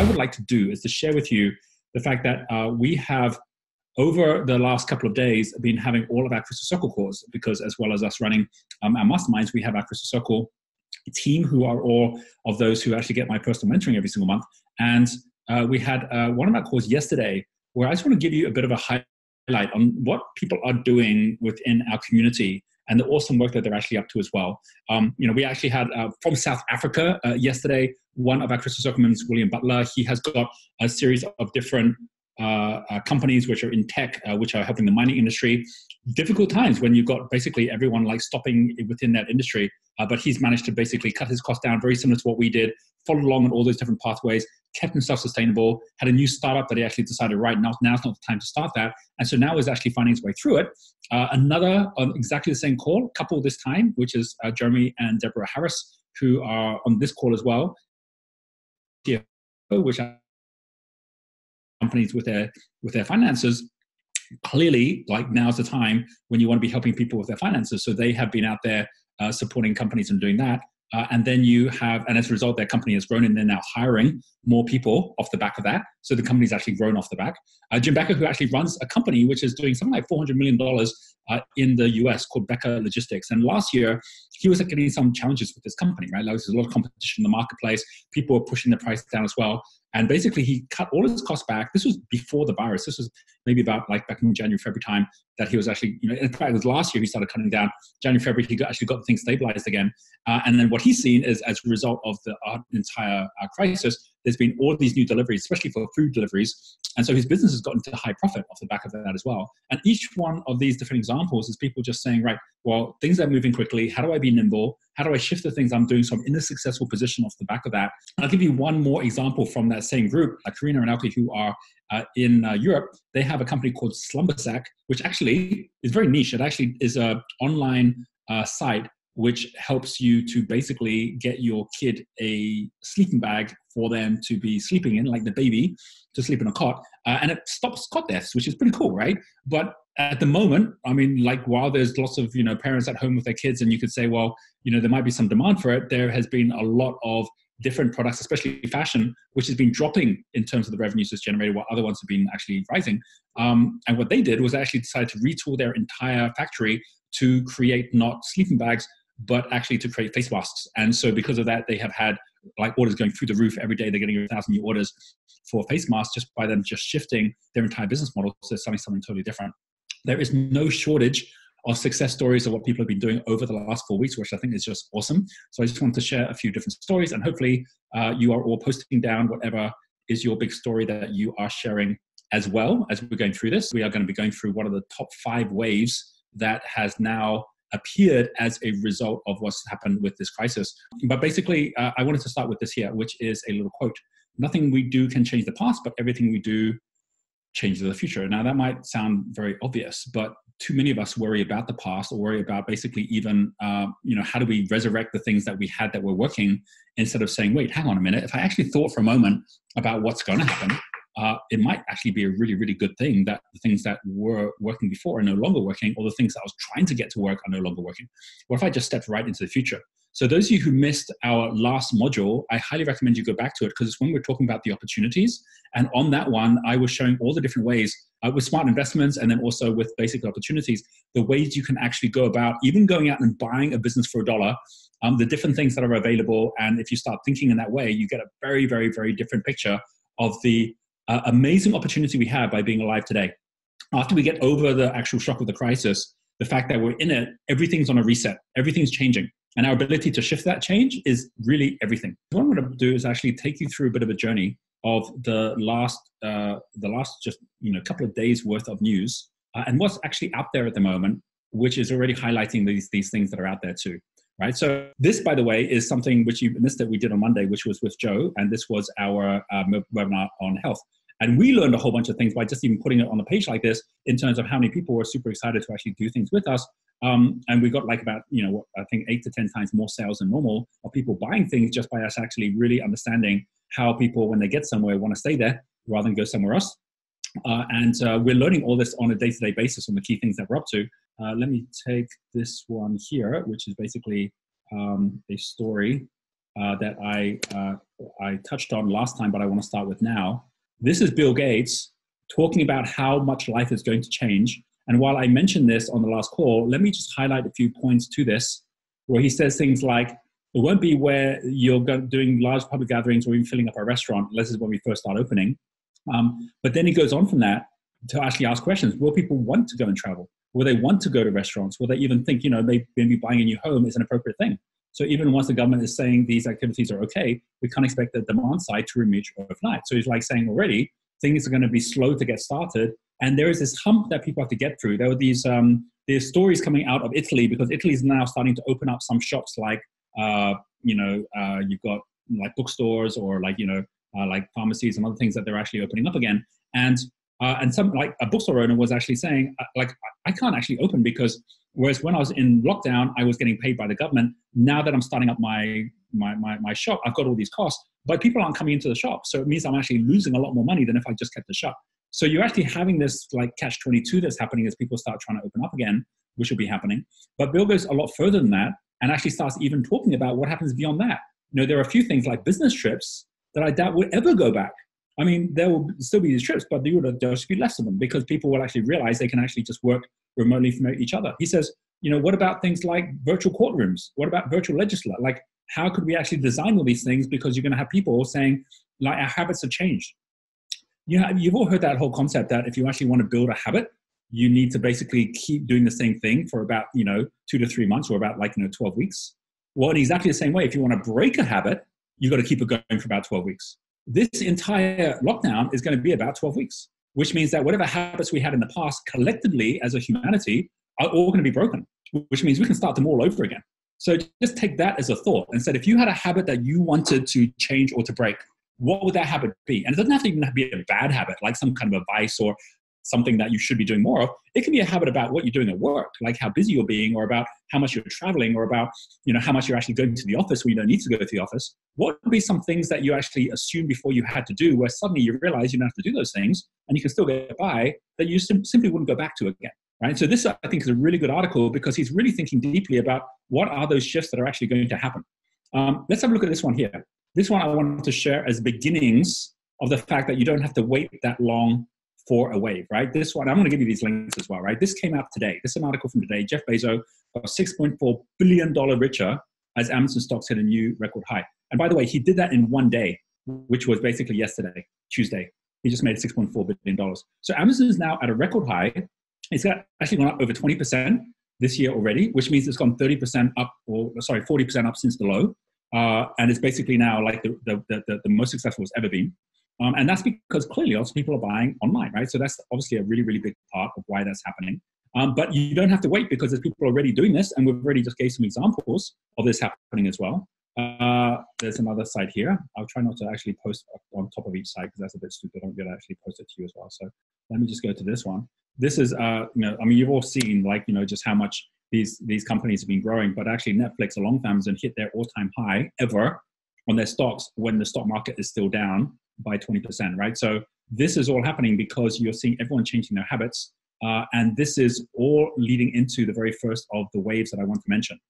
I would like to do is to share with you the fact that we have, over the last couple of days, been having all of our Crystal Circle calls, because as well as us running our masterminds, we have our Crystal Circle team, who are all of those who actually get my personal mentoring every single month. And we had one of our calls yesterday where I just want to give you a bit of a highlight on what people are doing within our community and the awesome work that they're actually up to as well. You know, we actually had from South Africa yesterday, one of our Crystal Circlemans, William Butler. He has got a series of different companies which are in tech, which are helping the mining industry. Difficult times when you've got basically everyone like stopping within that industry, but he's managed to basically cut his cost down, very similar to what we did, followed along on all those different pathways, kept himself sustainable, had a new startup that he actually decided, right, now's not the time to start that. And so now is actually finding his way through it. Another on exactly the same call, couple this time, which is Jeremy and Deborah Harris, who are on this call as well, which are companies with their finances. Clearly, like, now's the time when you want to be helping people with their finances. So they have been out there supporting companies and doing that. And then you have, and as a result, their company has grown and they're now hiring more people off the back of that. So the company's actually grown off the back. Jim Becker, who actually runs a company which is doing something like $400 million in the US called Becker Logistics. And last year, he was getting some challenges with this company, right? Like, there's a lot of competition in the marketplace. People were pushing the price down as well. And basically, he cut all his costs back. This was before the virus. This was maybe about like back in January, February time that he was actually, you know, in fact, it was last year he started cutting down. January, February, he actually got things stabilized again. And then what he's seen is, as a result of the entire crisis, there's been all these new deliveries, especially for food deliveries. And so his business has gotten to high profit off the back of that as well. And each one of these different examples is people just saying, right, well, things are moving quickly. How do I be nimble? How do I shift the things I'm doing so I'm in a successful position off the back of that? And I'll give you one more example from that same group. Karina and Alki, who are in Europe, they have a company called Slumber Sack, which actually is very niche. It actually is an online site which helps you to basically get your kid a sleeping bag for them to be sleeping in, like the baby, to sleep in a cot. And it stops cot deaths, which is pretty cool, right? But at the moment, I mean, like, while there's lots of, you know, parents at home with their kids, and you could say, well, you know, there might be some demand for it, there has been a lot of different products, especially fashion, which has been dropping in terms of the revenues it's generated, while other ones have been actually rising. And what they did was actually decide to retool their entire factory to create not sleeping bags, but actually to create face masks. And so because of that, they have had like orders going through the roof every day. They're getting 1,000 new orders for face masks just by them just shifting their entire business model to something totally different. There is no shortage of success stories of what people have been doing over the last 4 weeks, which I think is just awesome. So I just wanted to share a few different stories, and hopefully you are all posting down whatever is your big story that you are sharing as well. As we're going through this, we are going to be going through one of the top 5 waves that has now appeared as a result of what's happened with this crisis. But basically, I wanted to start with this here, which is a little quote. Nothing we do can change the past, but everything we do changes the future. Now, that might sound very obvious, but too many of us worry about the past, or worry about basically even, you know, how do we resurrect the things that we had that were working, instead of saying, wait, hang on a minute. If I actually thought for a moment about what's going to happen, it might actually be a really, really good thing that the things that were working before are no longer working, or the things that I was trying to get to work are no longer working. What if I just stepped right into the future? So those of you who missed our last module, I highly recommend you go back to it, because it's when we're talking about the opportunities. And on that one, I was showing all the different ways with smart investments, and then also with basic opportunities, the ways you can actually go about even going out and buying a business for $1, the different things that are available. And if you start thinking in that way, you get a very, very, very different picture of the amazing opportunity we have by being alive today. After we get over the actual shock of the crisis, the fact that we're in it, everything's on a reset, everything's changing. And our ability to shift that change is really everything. What I'm going to do is actually take you through a bit of a journey of the last just, you know, couple of days worth of news and what's actually out there at the moment, which is already highlighting these things that are out there too, right? So this, by the way, is something which you missed that we did on Monday, which was with Joe, and this was our webinar on health. And we learned a whole bunch of things by just even putting it on the page like this, in terms of how many people were super excited to actually do things with us. And we got like about, you know, I think 8 to 10 times more sales than normal of people buying things just by us actually really understanding how people, when they get somewhere, want to stay there rather than go somewhere else. We're learning all this on a day-to-day basis on the key things that we're up to. Let me take this one here, which is basically a story that I touched on last time, but I want to start with now. This is Bill Gates talking about how much life is going to change. And while I mentioned this on the last call, let me just highlight a few points to this, where he says things like, it won't be where you're doing large public gatherings or even filling up a restaurant, unless it's when we first start opening. But then he goes on from that to actually ask questions. Will people want to go and travel? Will they want to go to restaurants? Will they even think, you know, maybe buying a new home is an appropriate thing? So even once the government is saying these activities are okay, we can't expect the demand side to remit overnight. So he's like saying already, things are going to be slow to get started. And there is this hump that people have to get through. There were these there's stories coming out of Italy, because Italy is now starting to open up some shops like, you've got like bookstores or like, like pharmacies and other things that they're actually opening up again. And some, like a bookstore owner was actually saying, like, I can't actually open because whereas when I was in lockdown, I was getting paid by the government. Now that I'm starting up my shop, I've got all these costs, but people aren't coming into the shop. So it means I'm actually losing a lot more money than if I just kept the shop. So you're actually having this like catch-22 that's happening as people start trying to open up again, which will be happening. But Bill goes a lot further than that and actually starts even talking about what happens beyond that. You know, there are a few things like business trips that I doubt would ever go back. I mean, there will still be these trips, but there would just be less of them because people will actually realize they can actually just work remotely from each other. He says, you know, what about things like virtual courtrooms? What about virtual legislature? Like, how could we actually design all these things? Because you're going to have people saying, like, our habits have changed. You know, you've all heard that whole concept that if you actually want to build a habit, you need to basically keep doing the same thing for about, 2 to 3 months or about 12 weeks. Well, in exactly the same way, if you want to break a habit, you've got to keep it going for about 12 weeks. This entire lockdown is going to be about 12 weeks, which means that whatever habits we had in the past collectively as a humanity are all going to be broken, which means we can start them all over again. So just take that as a thought and said, if you had a habit that you wanted to change or to break, what would that habit be? And it doesn't have to even be a bad habit, like some kind of a vice or something that you should be doing more of. It can be a habit about what you're doing at work, like how busy you're being, or about how much you're traveling, or about, how much you're actually going to the office when you don't need to go to the office. What would be some things that you actually assumed before you had to do, where suddenly you realize you don't have to do those things and you can still get by, that you simply wouldn't go back to again, right? So this, I think, is a really good article because he's really thinking deeply about what are those shifts that are actually going to happen. Let's have a look at this one here. This one I wanted to share as beginnings of the fact that you don't have to wait that long for a wave, right? This one, I'm going to give you these links as well, right? This came out today. This is an article from today. Jeff Bezos got $6.4 billion richer as Amazon stocks hit a new record high. And by the way, he did that in one day, which was basically yesterday, Tuesday. He just made $6.4 billion. So Amazon is now at a record high. It's actually gone up over 20% this year already, which means it's gone 30% up, or sorry, 40% up since the low. And it's basically now like the most successful it's ever been. And that's because clearly lots of people are buying online, right? So that's obviously a really, really big part of why that's happening. But you don't have to wait because there's people already doing this, and we've already just gave some examples of this happening as well. There's another side here. I'll try not to actually post on top of each side because that's a bit stupid. I'm going to actually post it to you as well. So let me just go to this one. This is, I mean, you've all seen like, just how much these companies have been growing, but actually Netflix along Amazon hit their all-time high ever on their stocks when the stock market is still down by 20%, right? So this is all happening because you're seeing everyone changing their habits. And this is all leading into the very first of the waves that I want to mention.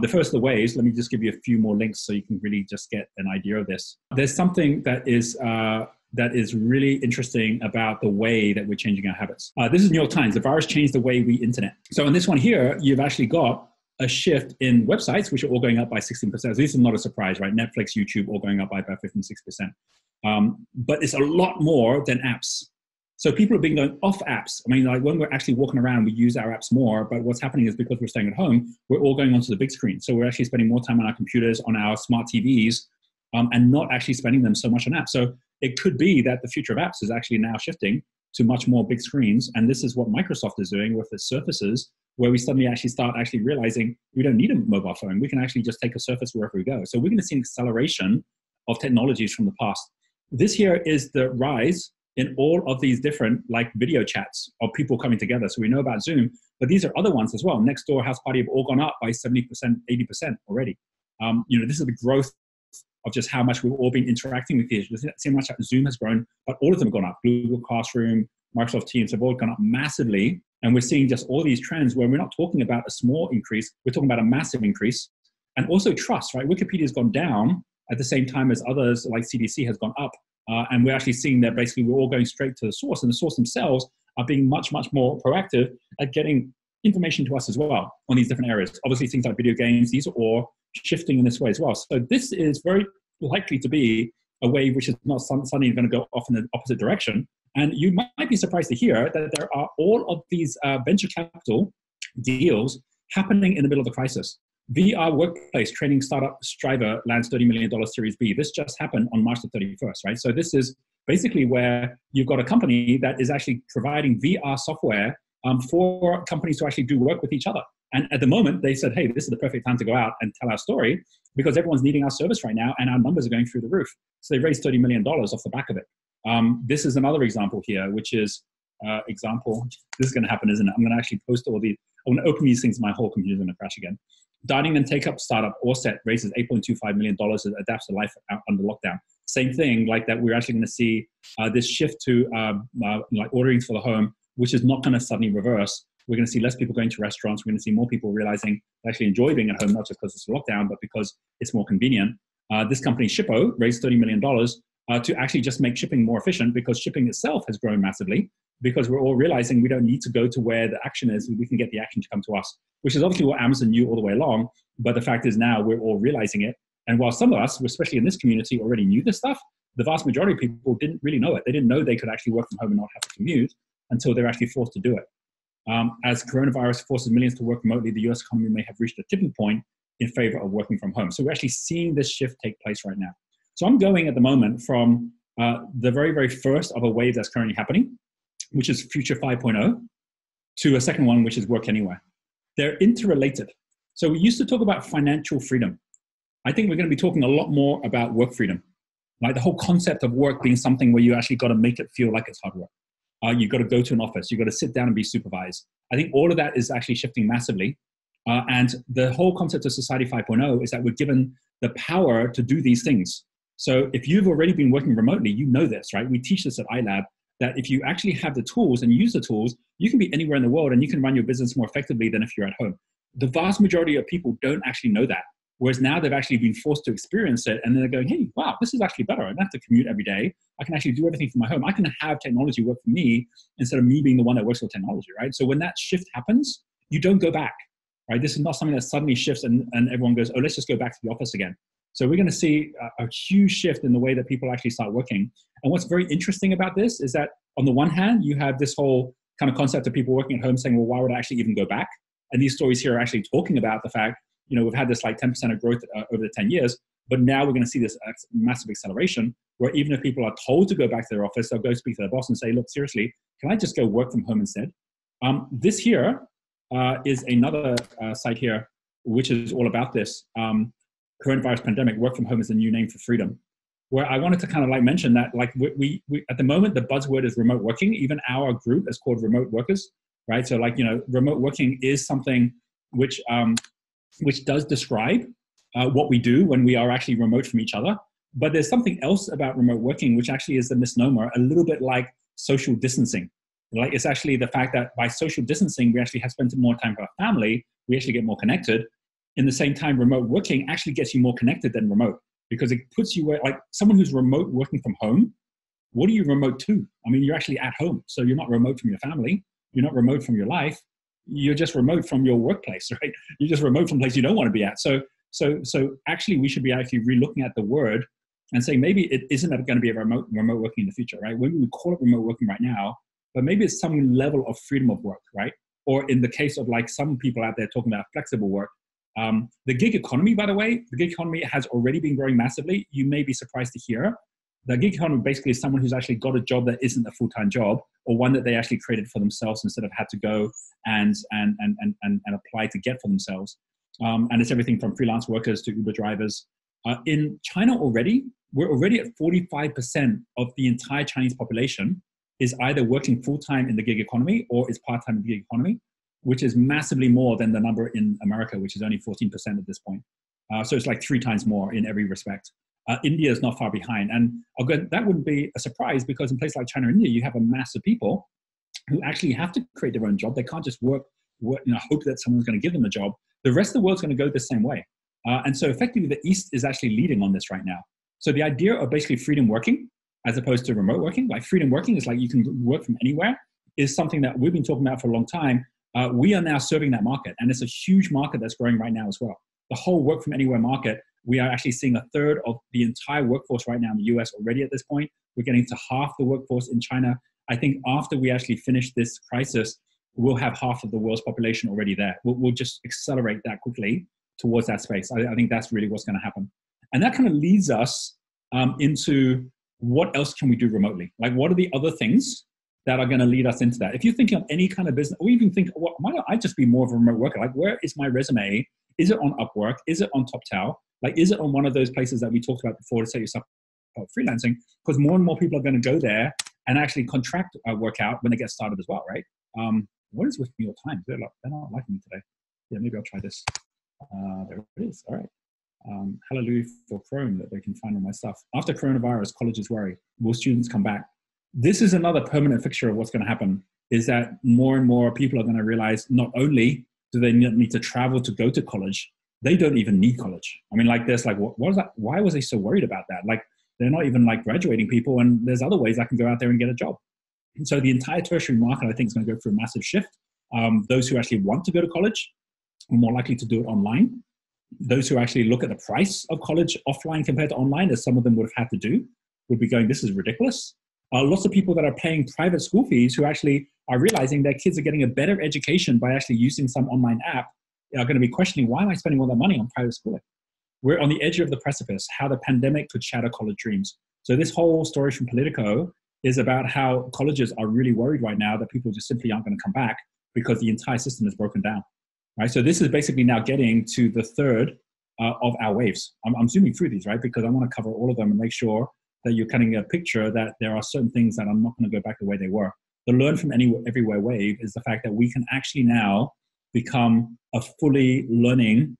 The first of the waves, let me just give you a few more links so you can really just get an idea of this. There's something that is really interesting about the way that we're changing our habits. This is New York Times, the virus changed the way we internet. So in this one here, you've actually got a shift in websites, which are all going up by 16%. So this is not a surprise, right? Netflix, YouTube, all going up by about 56%. But it's a lot more than apps. So people have been going off apps. I mean, like when we're actually walking around, we use our apps more, but what's happening is because we're staying at home, we're all going onto the big screen. So we're actually spending more time on our computers, on our smart TVs, and not actually spending them so much on apps. So it could be that the future of apps is actually now shifting to much more big screens. And this is what Microsoft is doing with the Surfaces, where we suddenly actually start actually realizing we don't need a mobile phone. We can actually just take a Surface wherever we go. So we're going to see an acceleration of technologies from the past. This here is the rise in all of these different like video chats of people coming together. So we know about Zoom, but these are other ones as well. Nextdoor, House Party have all gone up by 70%, 80% already. This is the growth of just how much we've all been interacting with each other. See how much Zoom has grown, but all of them have gone up. Google Classroom, Microsoft Teams have all gone up massively. And we're seeing just all these trends where we're not talking about a small increase, we're talking about a massive increase. And also trust, right? Wikipedia's gone down at the same time as others like CDC has gone up. And we're actually seeing that basically we're all going straight to the source, and the source themselves are being much, much more proactive at getting information to us as well on these different areas. Obviously things like video games, these are all shifting in this way as well. So this is very likely to be a wave which is not suddenly going to go off in the opposite direction. And you might be surprised to hear that there are all of these venture capital deals happening in the middle of the crisis. VR workplace training startup Striver lands $30 million Series B. This just happened on March the 31st, right? So this is basically where you've got a company that is actually providing VR software for companies to actually do work with each other. And at the moment, they said, hey, this is the perfect time to go out and tell our story because everyone's needing our service right now and our numbers are going through the roof. So they raised $30 million off the back of it. This is another example here, which is this is going to happen, isn't it? I'm going to actually post all these, I'm going to open these things, my whole computer's going to crash again. Dining and take-up startup Orset raises $8.25 million and adapts to life under lockdown. Same thing, like that we're actually going to see this shift to like ordering for the home, which is not going to suddenly reverse. We're going to see less people going to restaurants. We're going to see more people realizing they actually enjoy being at home, not just because it's lockdown, but because it's more convenient. This company, Shippo, raised $30 million to actually just make shipping more efficient because shipping itself has grown massively because we're all realizing we don't need to go to where the action is. We can get the action to come to us, which is obviously what Amazon knew all the way along. But the fact is now we're all realizing it. And while some of us, especially in this community, already knew this stuff, the vast majority of people didn't really know it. They didn't know they could actually work from home and not have to commute until they're actually forced to do it. As coronavirus forces millions to work remotely, the US economy may have reached a tipping point in favor of working from home. So we're actually seeing this shift take place right now. So I'm going at the moment from the very, very first of a wave that's currently happening, which is Future 5.0, to a second one, which is Work Anywhere. They're interrelated. So we used to talk about financial freedom. I think we're going to be talking a lot more about work freedom, like the whole concept of work being something where you actually got to make it feel like it's hard work. You've got to go to an office. You've got to sit down and be supervised. I think all of that is actually shifting massively. And the whole concept of Society 5.0 is that we're given the power to do these things. So if you've already been working remotely, you know this, right? We teach this at iLab, that if you actually have the tools and use the tools, you can be anywhere in the world and you can run your business more effectively than if you're at home. The vast majority of people don't actually know that. Whereas now they've actually been forced to experience it and they're going, hey, wow, this is actually better. I don't have to commute every day. I can actually do everything from my home. I can have technology work for me instead of me being the one that works for technology, right? So when that shift happens, you don't go back, right? This is not something that suddenly shifts and everyone goes, oh, let's just go back to the office again. So we're going to see a huge shift in the way that people actually start working. And what's very interesting about this is that on the one hand, you have this whole kind of concept of people working at home saying, well, why would I actually even go back? And these stories here are actually talking about the fact, you know, we've had this like 10% of growth over the 10 years, but now we're going to see this massive acceleration where even if people are told to go back to their office, they'll go speak to their boss and say, look, seriously, can I just go work from home instead? This here is another site here, which is all about this. Coronavirus pandemic, work from home is the new name for freedom. Where I wanted to kind of like mention that, like we at the moment, the buzzword is remote working. Even our group is called remote workers, right? So like, you know, remote working is something which does describe what we do when we are actually remote from each other. But there's something else about remote working, which actually is a misnomer, a little bit like social distancing. Like it's actually the fact that by social distancing, we actually have spent more time with our family. We actually get more connected. In the same time, remote working actually gets you more connected than remote because it puts you where, like someone who's remote working from home, what are you remote to? I mean, you're actually at home. So you're not remote from your family. You're not remote from your life. You're just remote from your workplace, right? You're just remote from a place you don't want to be at. So actually we should be actually relooking at the word and saying maybe it isn't going to be a remote working in the future, right? Maybe we call it remote working right now, but maybe it's some level of freedom of work, right? Or in the case of like some people out there talking about flexible work, the gig economy, by the way, the gig economy has already been growing massively. You may be surprised to hear. The gig economy basically is someone who's actually got a job that isn't a full-time job or one that they actually created for themselves instead of had to go and apply to get for themselves. And it's everything from freelance workers to Uber drivers. In China already, we're already at 45% of the entire Chinese population is either working full-time in the gig economy or is part-time in the gig economy, which is massively more than the number in America, which is only 14% at this point. So it's like 3 times more in every respect. India is not far behind. And that wouldn't be a surprise because in places like China and India, you have a mass of people who actually have to create their own job. They can't just work, hope that someone's going to give them a job. The rest of the world's going to go the same way. And so effectively, the East is actually leading on this right now. So the idea of basically freedom working, as opposed to remote working, like freedom working is like you can work from anywhere, is something that we've been talking about for a long time. We are now serving that market. And it's a huge market that's growing right now as well. The whole work from anywhere market, we are actually seeing 1/3 of the entire workforce right now in the US already at this point. We're getting to half the workforce in China. I think after we actually finish this crisis, we'll have half of the world's population already there. We'll just accelerate that quickly towards that space. I think that's really what's going to happen. And that kind of leads us into what else can we do remotely? Like, what are the other things that are going to lead us into that? If you're thinking of any kind of business, or even think, well, why don't I just be more of a remote worker? Like, where is my resume? Is it on Upwork? Is it on TopTal? Like, is it on one of those places that we talked about before to set yourself up freelancing? Because more and more people are going to go there and actually contract work out when they get started as well, right? What is with me all time? They're not liking me today. Yeah, maybe I'll try this. There it is. All right. Hallelujah for Chrome that they can find all my stuff. After coronavirus, colleges worry. Will students come back? This is another permanent fixture of what's going to happen, is that more and more people are going to realize not only do they need to travel to go to college, they don't even need college. I mean, like, there's like, what is that? Why was they so worried about that? Like, they're not even like graduating people, and there's other ways I can go out there and get a job. And so the entire tertiary market, I think, is going to go through a massive shift. Those who actually want to go to college are more likely to do it online. Those who actually look at the price of college offline compared to online, as some of them would have had to do, would be going, this is ridiculous. Lots of people that are paying private school fees who actually are realizing their kids are getting a better education by actually using some online app are going to be questioning, why am I spending all that money on private schooling? We're on the edge of the precipice, how the pandemic could shatter college dreams. So this whole story from Politico is about how colleges are really worried right now that people just simply aren't going to come back because the entire system is broken down. Right, so this is basically now getting to the third of our waves. I'm zooming through these, right, because I want to cover all of them and make sure that you're getting a picture that there are certain things that I'm not going to go back the way they were. The learn from anywhere, everywhere wave is the fact that we can actually now become a fully learning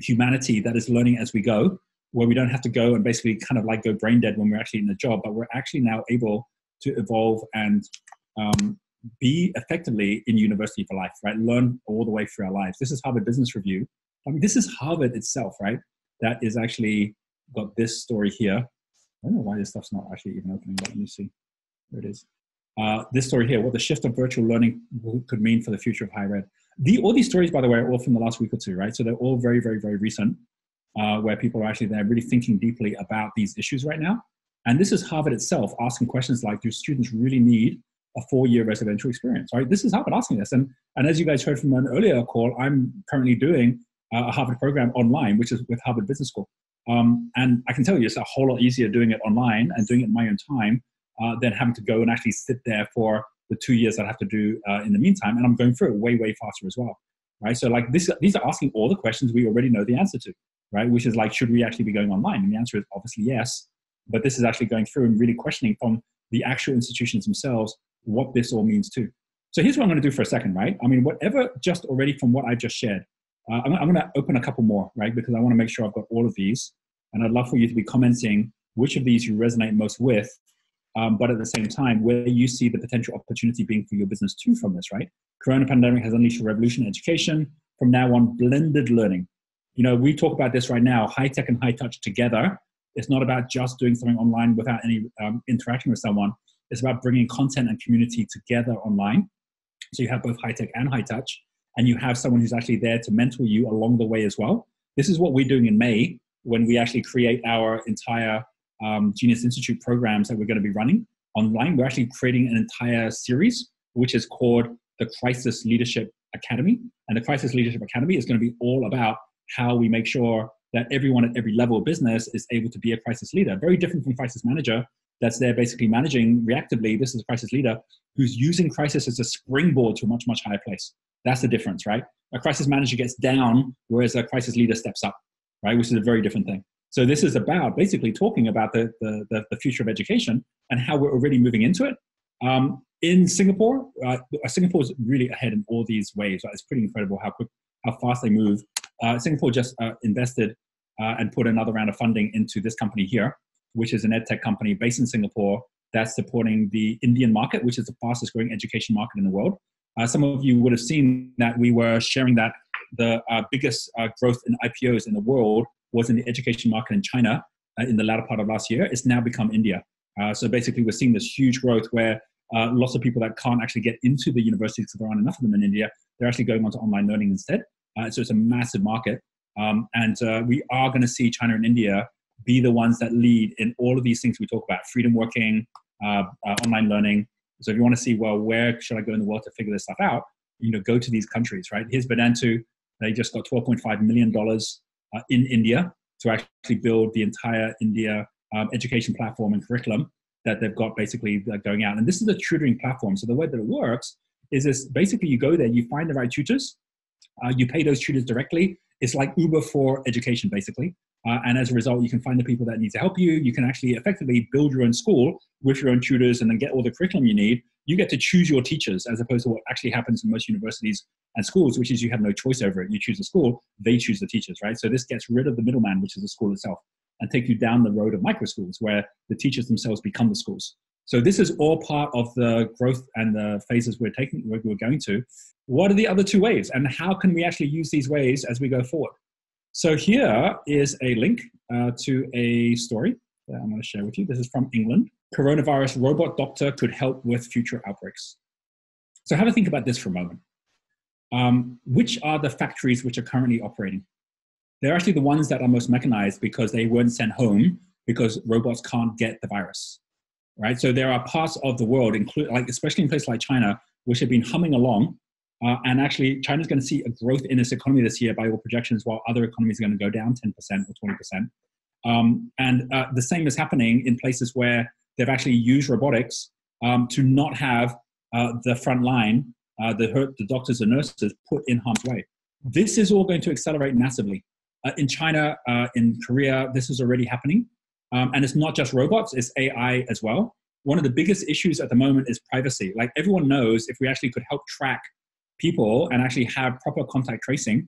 humanity that is learning as we go, where we don't have to go and basically kind of like go brain dead when we're actually in the job, but we're actually now able to evolve and be effectively in university for life, right? Learn all the way through our lives. This is Harvard Business Review. I mean, this is Harvard itself, right? That is actually got this story here. I don't know why this stuff's not actually even opening, but let me see. There it is. This story here, what the shift of virtual learning could mean for the future of higher ed. All these stories, by the way, are all from the last week or two, right? So they're all very, very, very recent, where people are actually there really thinking deeply about these issues right now. And this is Harvard itself asking questions like, do students really need a four-year residential experience, right? This is Harvard asking this. And as you guys heard from an earlier call, I'm currently doing a Harvard program online, which is with Harvard Business School. And I can tell you, it's a whole lot easier doing it online and doing it in my own time than having to go and actually sit there for the 2 years that I have to do in the meantime. And I'm going through it way, way faster as well, right? So like these are asking all the questions we already know the answer to, right? Which is like, should we actually be going online? And the answer is obviously yes, but this is actually going through and really questioning from the actual institutions themselves what this all means too. So here's what I'm going to do for a second, right? I mean, whatever just already from what I just shared, I'm going to open a couple more, right? Because I want to make sure I've got all of these. And I'd love for you to be commenting which of these you resonate most with, but at the same time, where you see the potential opportunity being for your business too from this, right? Corona pandemic has unleashed a revolution in education. From now on, blended learning. You know, we talk about this right now, high tech and high touch together. It's not about just doing something online without any interaction with someone. It's about bringing content and community together online. So you have both high tech and high touch, and you have someone who's actually there to mentor you along the way as well. This is what we're doing in May when we actually create our entire Genius Institute programs that we're going to be running online. We're actually creating an entire series, which is called the Crisis Leadership Academy. And the Crisis Leadership Academy is going to be all about how we make sure that everyone at every level of business is able to be a crisis leader. Very different from crisis manager, that's there basically managing reactively. This is a crisis leader who's using crisis as a springboard to a much, much higher place. That's the difference, right? A crisis manager gets down, whereas a crisis leader steps up, right? Which is a very different thing. So this is about basically talking about the future of education and how we're already moving into it. In Singapore, Singapore is really ahead in all these waves. It's pretty incredible how fast they move. Singapore just invested and put another round of funding into this company here, which is an ed tech company based in Singapore that's supporting the Indian market, which is the fastest growing education market in the world. Some of you would have seen that we were sharing that the biggest growth in IPOs in the world was in the education market in China in the latter part of last year. It's now become India. So basically, we're seeing this huge growth where lots of people that can't actually get into the universities because there aren't enough of them in India, they're actually going on to online learning instead. So it's a massive market. And we are going to see China and India be the ones that lead in all of these things we talk about, freedom working, online learning. So if you want to see, well, where should I go in the world to figure this stuff out, go to these countries, right? Here's Banantu. They just got $12.5 million in India to actually build the entire India education platform and curriculum that they've got basically going out. And this is a tutoring platform. So the way that it works is this, basically you go there, you find the right tutors, you pay those tutors directly. It's like Uber for education, basically. And as a result, you can find the people that need to help you. You can actually effectively build your own school with your own tutors and then get all the curriculum you need. You get to choose your teachers as opposed to what actually happens in most universities and schools, which is you have no choice over it. You choose the school, they choose the teachers, right? So this gets rid of the middleman, which is the school itself, and take you down the road of micro schools where the teachers themselves become the schools. So this is all part of the growth and the phases we're going to. What are the other two waves and how can we actually use these waves as we go forward? So here is a link to a story that I'm going to share with you. This is from England. Coronavirus robot doctor could help with future outbreaks. So have a think about this for a moment. Which are the factories which are currently operating? They're actually the ones that are most mechanized because they weren't sent home because robots can't get the virus, right? So there are parts of the world, especially in places like China, which have been humming along. And actually, China's going to see a growth in its economy this year by all projections, while other economies are going to go down 10% or 20%. And the same is happening in places where they've actually used robotics to not have the front line, the doctors and nurses, put in harm's way. This is all going to accelerate massively. In China, in Korea, this is already happening. And it's not just robots, it's AI as well. One of the biggest issues at the moment is privacy. Like everyone knows, if we actually could help track people and actually have proper contact tracing,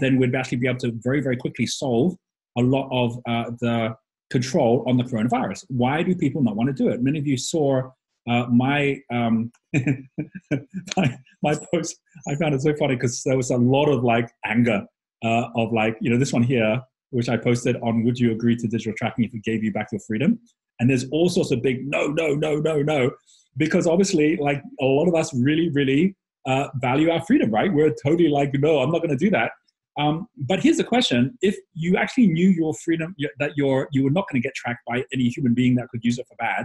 then we'd actually be able to very, very quickly solve a lot of the control on the coronavirus. Why do people not want to do it? Many of you saw my post. I found it so funny because there was a lot of anger of this one here, which I posted on, would you agree to digital tracking if it gave you back your freedom? And there's all sorts of big no, no, no, no, no, because obviously a lot of us really, really value our freedom, right? We're totally no, I'm not going to do that. But here's the question. If you actually knew your freedom, that you were not going to get tracked by any human being that could use it for bad,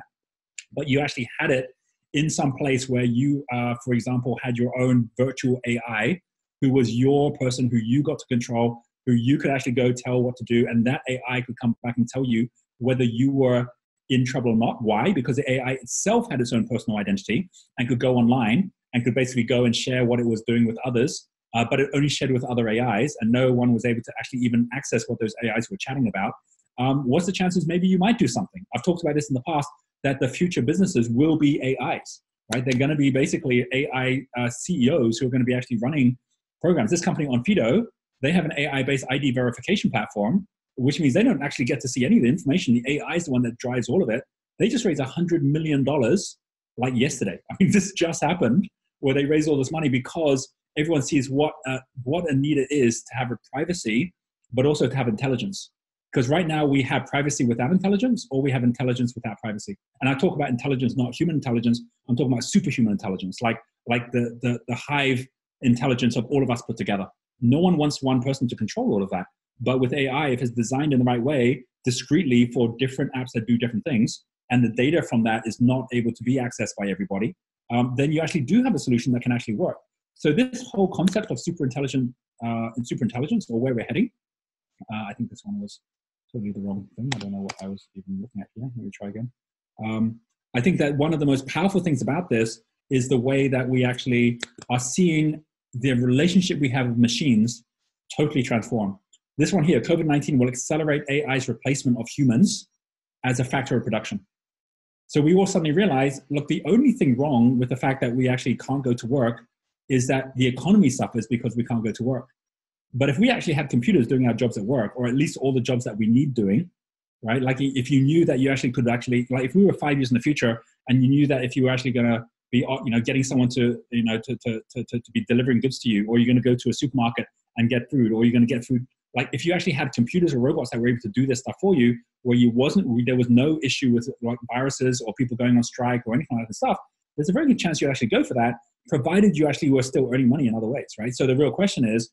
but you actually had it in some place where you, for example, had your own virtual AI, who was your person who you got to control, who you could actually go tell what to do, and that AI could come back and tell you whether you were in trouble or not. Why? Because the AI itself had its own personal identity and could go online and could basically go and share what it was doing with others, but it only shared with other AIs, and no one was able to actually even access what those AIs were chatting about. What's the chances maybe you might do something? I've talked about this in the past, that the future businesses will be AIs, right? They're gonna be basically AI CEOs who are gonna be actually running programs. This company Onfido, they have an AI-based ID verification platform, which means they don't actually get to see any of the information. The AI is the one that drives all of it. They just raised $100 million like yesterday. I mean, this just happened, where they raise all this money because everyone sees what a need it is to have a privacy, but also to have intelligence. Because right now we have privacy without intelligence, or we have intelligence without privacy. And I talk about intelligence, not human intelligence. I'm talking about superhuman intelligence, like the hive intelligence of all of us put together. No one wants one person to control all of that. But with AI, if it's designed in the right way, discreetly for different apps that do different things, and the data from that is not able to be accessed by everybody, then you actually do have a solution that can actually work. So this whole concept of superintelligence, or where we're heading, I think this one was totally the wrong thing. I don't know what I was even looking at here. Let me try again. I think that one of the most powerful things about this is the way that we actually are seeing the relationship we have with machines totally transform. This one here, COVID-19 will accelerate AI's replacement of humans as a factor of production. So we all suddenly realize, look, the only thing wrong with the fact that we actually can't go to work is that the economy suffers because we can't go to work. But if we actually had computers doing our jobs at work, or at least all the jobs that we need doing, right? Like if you knew that you actually could actually, like if we were 5 years in the future and you knew that if you were actually going to be, getting someone to be delivering goods to you, or you're going to go to a supermarket and get food, or you're going to get food. Like if you actually had computers or robots that were able to do this stuff for you, where you wasn't, there was no issue with like viruses or people going on strike or anything like that stuff, there's a very good chance you'd actually go for that, provided you actually were still earning money in other ways, right? So the real question is,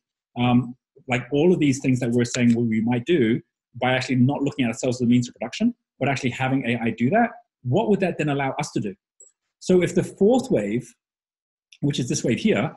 like all of these things that we're saying what we might do by actually not looking at ourselves as a means of production, but actually having AI do that, what would that then allow us to do? So if the fourth wave, which is this wave here,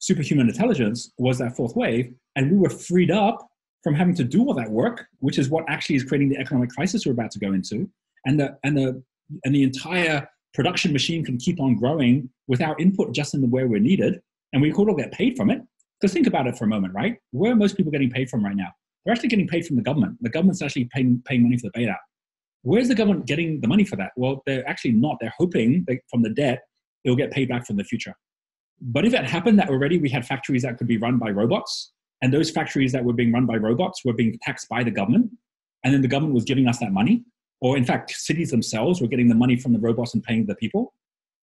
superhuman intelligence was that fourth wave, and we were freed up from having to do all that work, which is what actually is creating the economic crisis we're about to go into, and the entire production machine can keep on growing without input just in the way we're needed, and we could all get paid from it. Because think about it for a moment, right? Where are most people getting paid from right now? They're actually getting paid from the government. The government's actually paying money for the bailout. Where's the government getting the money for that? Well, they're actually not. They're hoping that from the debt, it'll get paid back from the future. But if it happened that already we had factories that could be run by robots, and those factories that were being run by robots were being taxed by the government, and then the government was giving us that money, or in fact, cities themselves were getting the money from the robots and paying the people,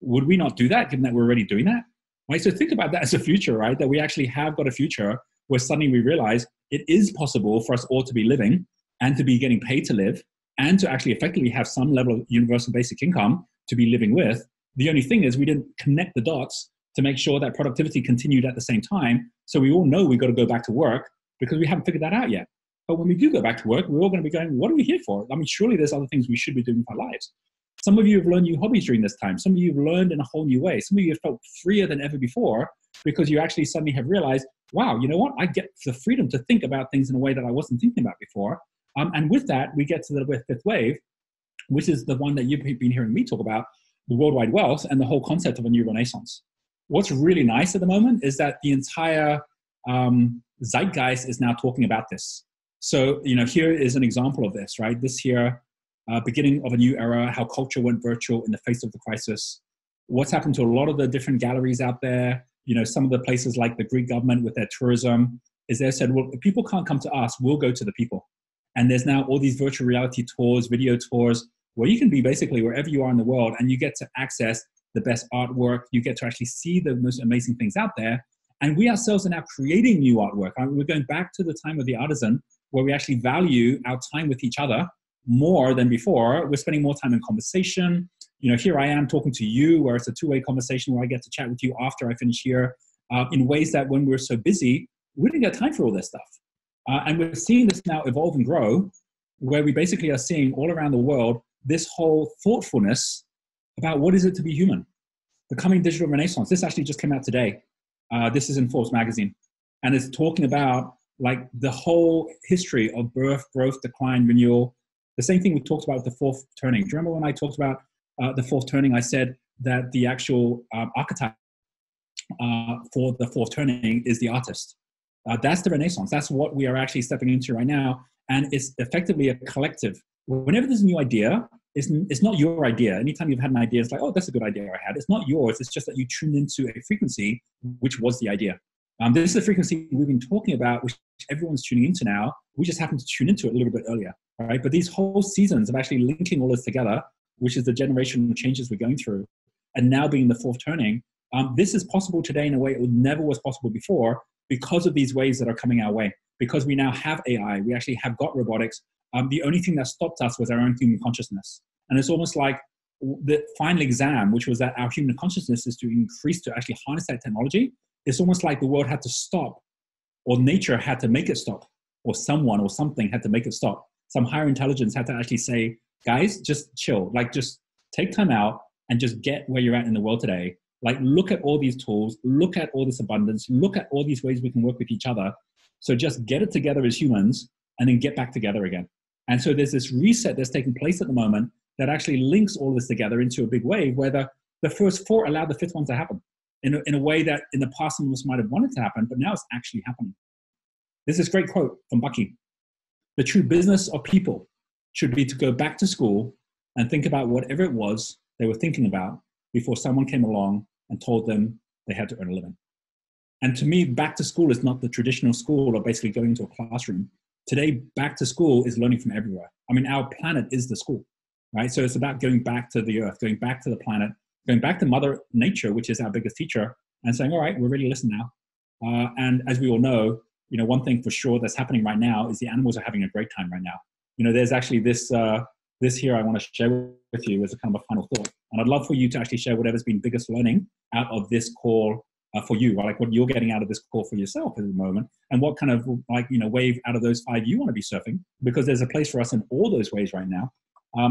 would we not do that, given that we're already doing that? Right? So think about that as a future, right? That we actually have got a future where suddenly we realize it is possible for us all to be living and to be getting paid to live and to actually effectively have some level of universal basic income to be living with. The only thing is we didn't connect the dots to make sure that productivity continued at the same time. So we all know we've got to go back to work because we haven't figured that out yet. But when we do go back to work, we're all going to be going, what are we here for? I mean, surely there's other things we should be doing with our lives. Some of you have learned new hobbies during this time. Some of you have learned in a whole new way. Some of you have felt freer than ever before because you actually suddenly have realized, wow, you know what? I get the freedom to think about things in a way that I wasn't thinking about before. And with that, we get to the fifth wave, which is the one that you've been hearing me talk about, the worldwide wealth and the whole concept of a new renaissance. What's really nice at the moment is that the entire zeitgeist is now talking about this. So, you know, here is an example of this, right? This here, beginning of a new era, how culture went virtual in the face of the crisis. What's happened to a lot of the different galleries out there? You know, some of the places like the Greek government with their tourism is they said, well, if people can't come to us, we'll go to the people. And there's now all these virtual reality tours, video tours, where you can be basically wherever you are in the world and you get to access the best artwork. You get to actually see the most amazing things out there. And we ourselves are now creating new artwork. I mean, we're going back to the time of the artisan where we actually value our time with each other more than before. We're spending more time in conversation. You know, here I am talking to you where it's a two-way conversation where I get to chat with you after I finish here in ways that when we're so busy, we didn't get time for all this stuff. And we're seeing this now evolve and grow where we basically are seeing all around the world this whole thoughtfulness about what is it to be human, the coming digital renaissance. This actually just came out today. This is in Forbes magazine. And it's talking about like the whole history of birth, growth, decline, renewal. The same thing we talked about with the fourth turning. Do you remember when I talked about the fourth turning? I said that the actual archetype for the fourth turning is the artist. That's the Renaissance. That's what we are actually stepping into right now. And it's effectively a collective. Whenever there's a new idea, it's not your idea. Anytime you've had an idea, it's like, oh, that's a good idea I had. It's not yours. It's just that you tuned into a frequency, which was the idea. This is the frequency we've been talking about, which everyone's tuning into now. We just happen to tune into it a little bit earlier. Right? But these whole seasons of actually linking all this together, which is the generational changes we're going through, and now being the fourth turning, this is possible today in a way it never was possible before because of these waves that are coming our way. Because we now have AI, we actually have got robotics. The only thing that stopped us was our own human consciousness. And it's almost like the final exam, which was that our human consciousness is to increase to actually harness that technology. It's almost like the world had to stop, or nature had to make it stop, or someone or something had to make it stop. Some higher intelligence had to actually say, guys, just chill. Like, just take time out and just get where you're at in the world today. Like, look at all these tools, look at all this abundance, look at all these ways we can work with each other. So just get it together as humans and then get back together again. And so there's this reset that's taking place at the moment that actually links all this together into a big wave where the first four allow the fifth one to happen in a way that in the past some of us might have wanted to happen, but now it's actually happening. There's this great quote from Bucky. The true business of people should be to go back to school and think about whatever it was they were thinking about before someone came along and told them they had to earn a living. And to me, back to school is not the traditional school of basically going into a classroom. Today, back to school is learning from everywhere. I mean, our planet is the school, right? So it's about going back to the earth, going back to the planet, going back to Mother Nature, which is our biggest teacher, and saying, all right, we're ready to listen now. And as we all know, you know, one thing for sure that's happening right now is the animals are having a great time right now. You know, there's actually this, this here I want to share with you as a kind of a final thought. And I'd love for you to actually share whatever's been biggest learning out of this call for you, right? Like what you're getting out of this call for yourself at the moment, and what kind of like, you know, wave out of those five you want to be surfing, because there's a place for us in all those ways right now.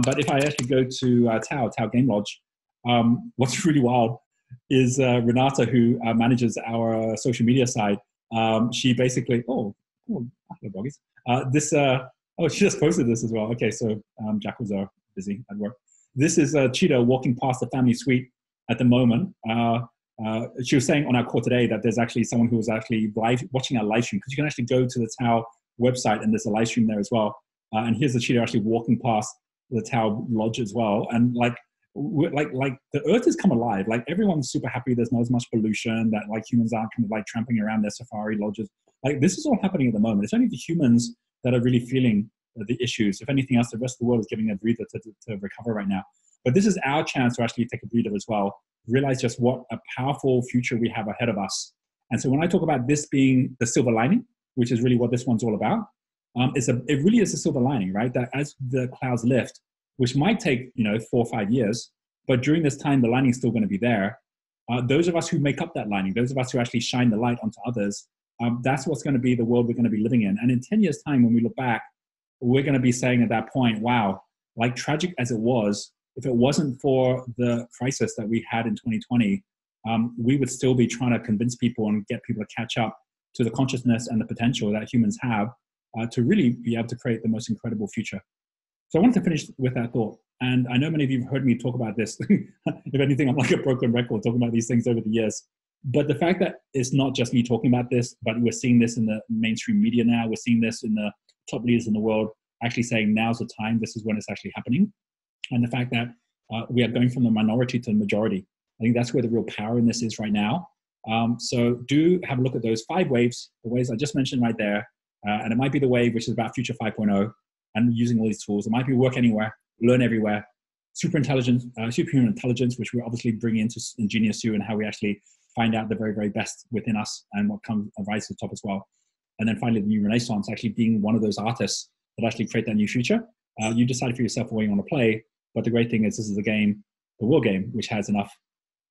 But if I actually go to Tao Game Lodge, what's really wild is Renata, who manages our social media side. She basically, she just posted this as well. Okay, so jackals are busy at work. This is a cheetah walking past the family suite at the moment. She was saying on our call today that there's actually someone who was actually live watching our live stream, because you can actually go to the Tao website and there's a live stream there as well. And here's the cheetah actually walking past the Tao Lodge as well. And like the earth has come alive. Like everyone's super happy. There's not as much pollution, that like humans aren't kind of like tramping around their safari lodges. Like this is all happening at the moment. It's only the humans that are really feeling the issues. If anything else, the rest of the world is giving a breather to recover right now. But this is our chance to actually take a breather as well, realize just what a powerful future we have ahead of us. And so when I talk about this being the silver lining, which is really what this one's all about, it really is a silver lining, right? That as the clouds lift, which might take, you know, 4 or 5 years, but during this time, the lining's still going to be there. Those of us who make up that lining, those of us who actually shine the light onto others, that's what's going to be the world we're going to be living in. And in 10 years' time, when we look back, we're going to be saying at that point, wow, like tragic as it was, if it wasn't for the crisis that we had in 2020, we would still be trying to convince people and get people to catch up to the consciousness and the potential that humans have to really be able to create the most incredible future. So I wanted to finish with that thought. And I know many of you have heard me talk about this. If anything, I'm like a broken record talking about these things over the years. But the fact that it's not just me talking about this, but we're seeing this in the mainstream media now. We're seeing this in the top leaders in the world actually saying now's the time. This is when it's actually happening. And the fact that we are going from the minority to the majority. I think that's where the real power in this is right now. So do have a look at those 5 waves, the waves I just mentioned right there. And it might be the wave, which is about Future 5.0 and using all these tools. It might be work anywhere, learn everywhere, superhuman intelligence, which we're obviously bringing into Genius U, and how we actually find out the very, very best within us and what comes rises to the top as well. And then finally, the new renaissance, actually being one of those artists that actually create that new future. You decide for yourself where you want to play. But the great thing is this is a game, the war game, which has enough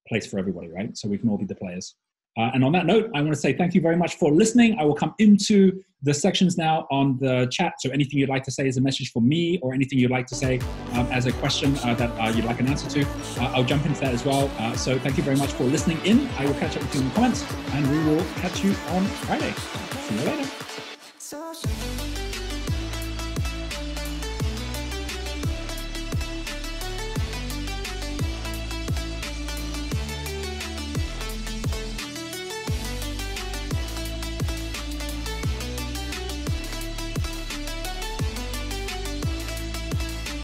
place for everybody, right? So we can all be the players. And on that note, I want to say thank you very much for listening. I will come into the sections now on the chat. So anything you'd like to say as a message for me, or anything you'd like to say as a question that you'd like an answer to, I'll jump into that as well. So thank you very much for listening in. I will catch up with you in the comments, and we will catch you on Friday. See you later.